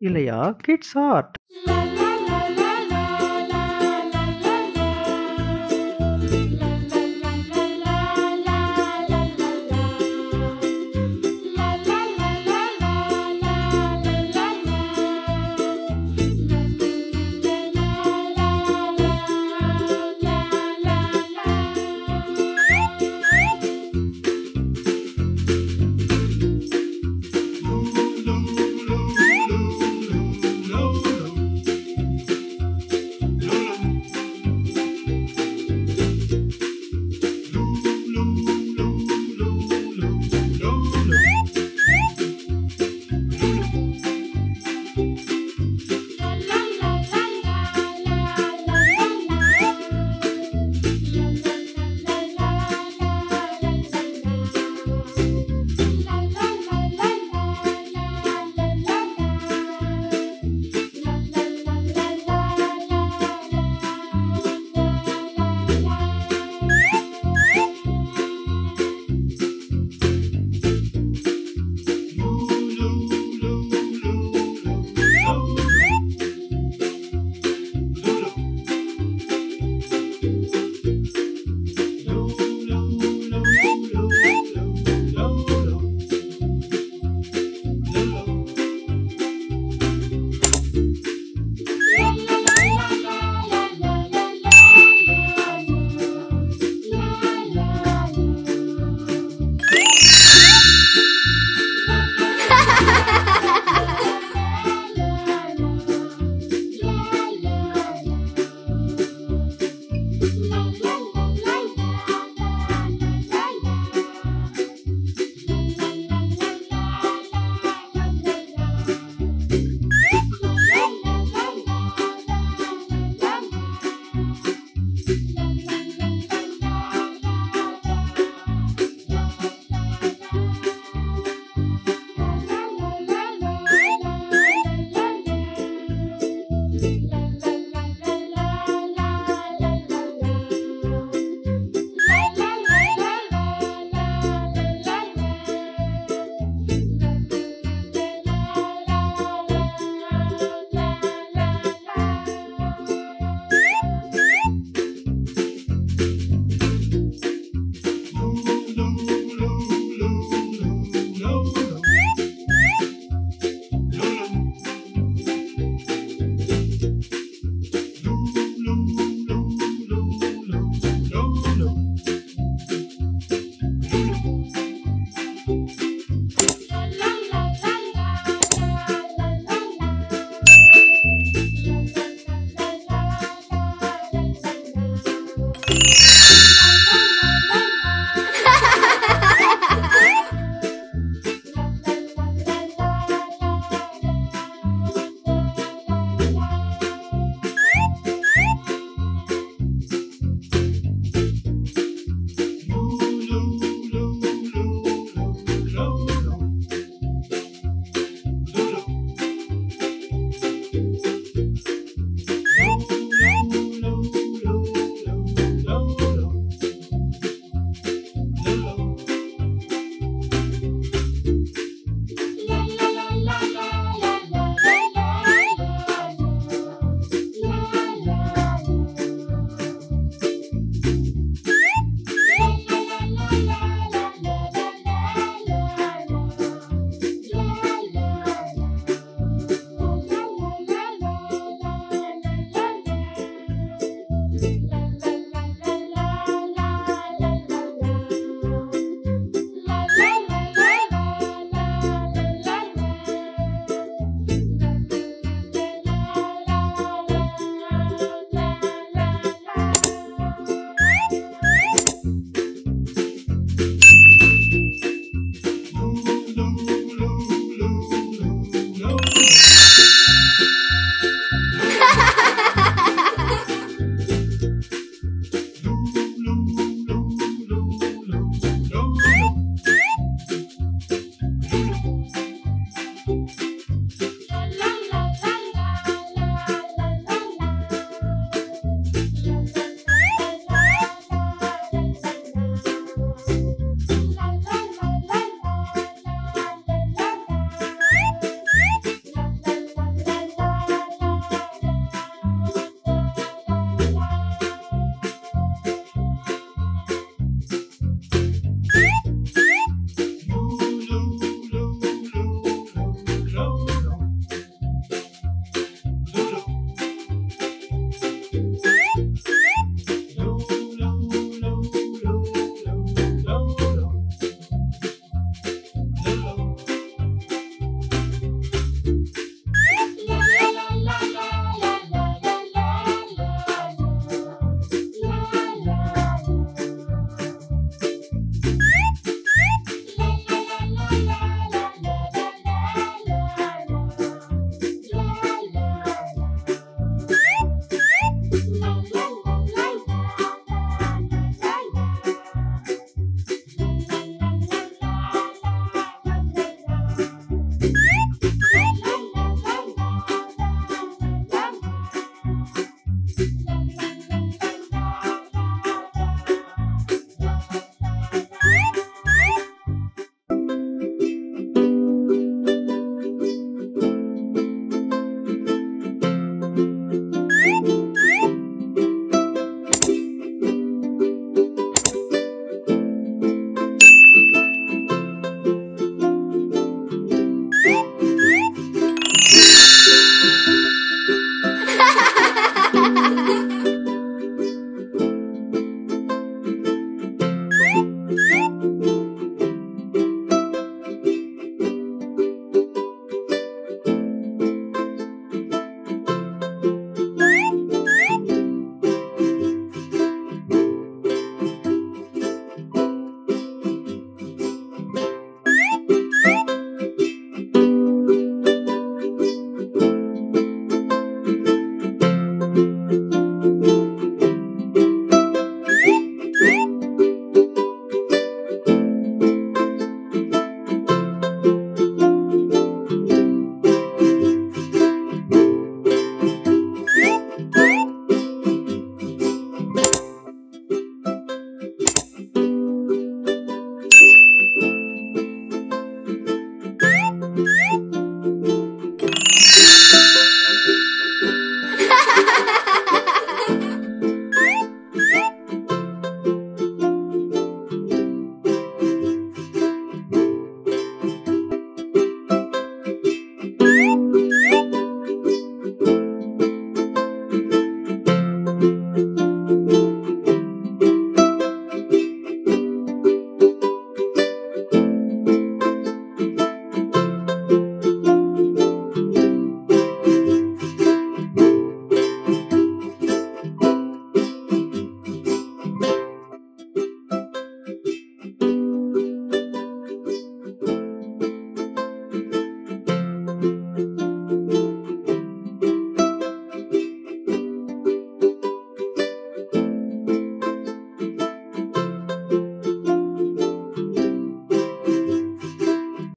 Ilaya Kids Art.